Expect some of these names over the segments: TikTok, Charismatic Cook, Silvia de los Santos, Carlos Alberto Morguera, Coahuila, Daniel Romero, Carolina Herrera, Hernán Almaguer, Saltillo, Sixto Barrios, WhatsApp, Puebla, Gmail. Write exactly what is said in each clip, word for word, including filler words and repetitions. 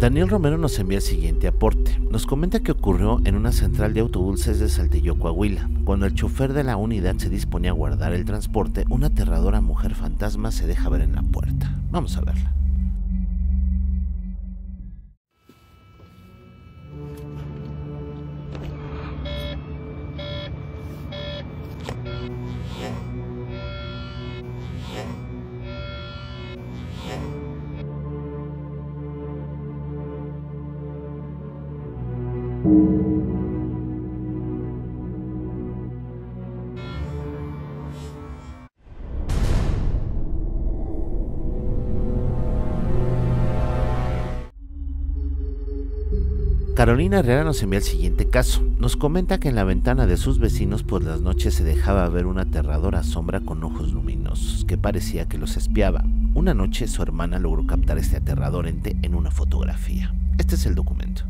Daniel Romero nos envía el siguiente aporte. Nos comenta que ocurrió en una central de autobuses de Saltillo, Coahuila. Cuando el chofer de la unidad se dispone a guardar el transporte, una aterradora mujer fantasma se deja ver en la puerta. Vamos a verla. Carolina Herrera nos envía el siguiente caso. Nos comenta que en la ventana de sus vecinos por las noches se dejaba ver una aterradora sombra con ojos luminosos que parecía que los espiaba. Una noche su hermana logró captar este aterrador ente en una fotografía. Este es el documento.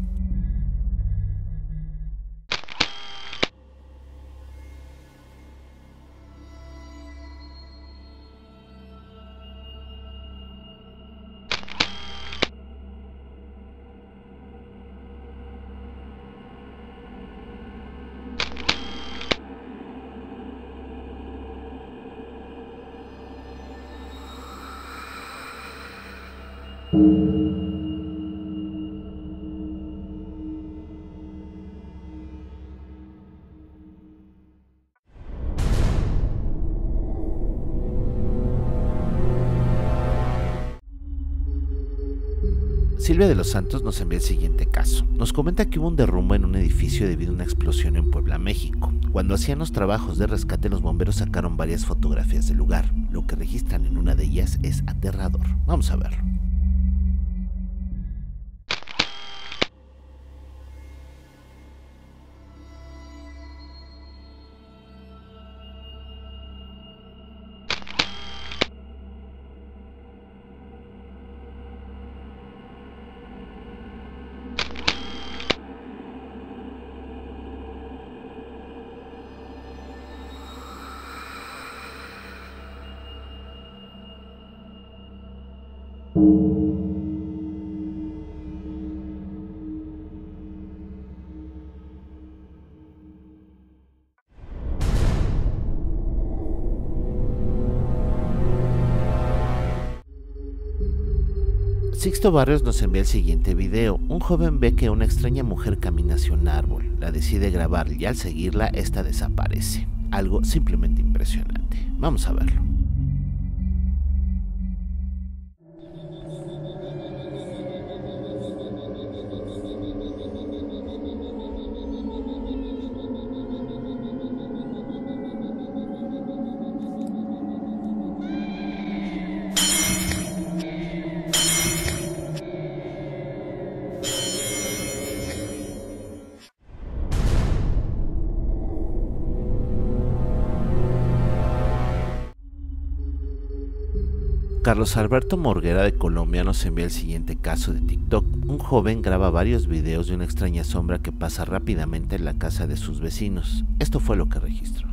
Silvia de los Santos nos envía el siguiente caso. Nos comenta que hubo un derrumbe en un edificio debido a una explosión en Puebla, México. Cuando hacían los trabajos de rescate, los bomberos sacaron varias fotografías del lugar. Lo que registran en una de ellas es aterrador. Vamos a verlo. Sixto Barrios nos envía el siguiente video. Un joven ve que una extraña mujer camina hacia un árbol, la decide grabar y al seguirla esta desaparece. Algo simplemente impresionante. Vamos a verlo. Carlos Alberto Morguera de Colombia nos envía el siguiente caso de TikTok. Un joven graba varios videos de una extraña sombra que pasa rápidamente en la casa de sus vecinos. Esto fue lo que registró.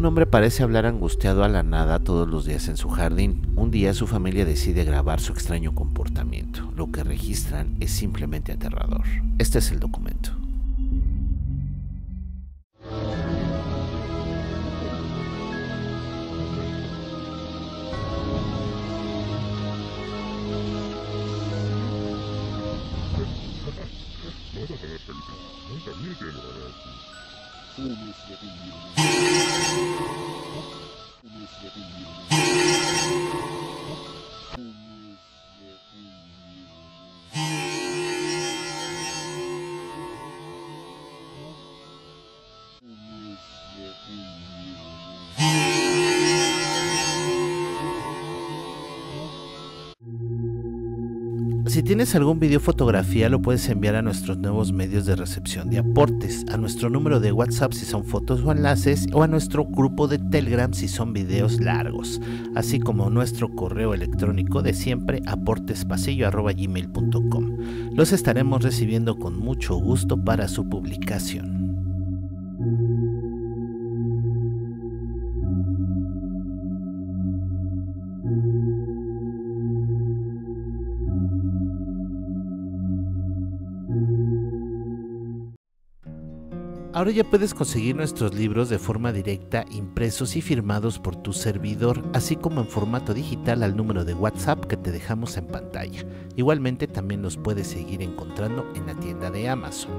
Un hombre parece hablar angustiado a la nada todos los días en su jardín. Un día su familia decide grabar su extraño comportamiento. Lo que registran es simplemente aterrador. Este es el documento. Si tienes algún video fotografía, lo puedes enviar a nuestros nuevos medios de recepción de aportes, a nuestro número de WhatsApp si son fotos o enlaces, o a nuestro grupo de Telegram si son videos largos, así como nuestro correo electrónico de siempre, aportes pasillo arroba gmail punto com. Los estaremos recibiendo con mucho gusto para su publicación. Ahora ya puedes conseguir nuestros libros de forma directa, impresos y firmados por tu servidor, así como en formato digital al número de WhatsApp que te dejamos en pantalla. Igualmente también los puedes seguir encontrando en la tienda de Amazon.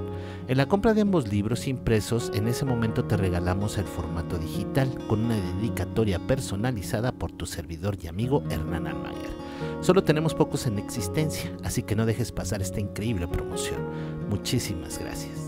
En la compra de ambos libros impresos, en ese momento te regalamos el formato digital con una dedicatoria personalizada por tu servidor y amigo Hernán Almaguer. Solo tenemos pocos en existencia, así que no dejes pasar esta increíble promoción. Muchísimas gracias.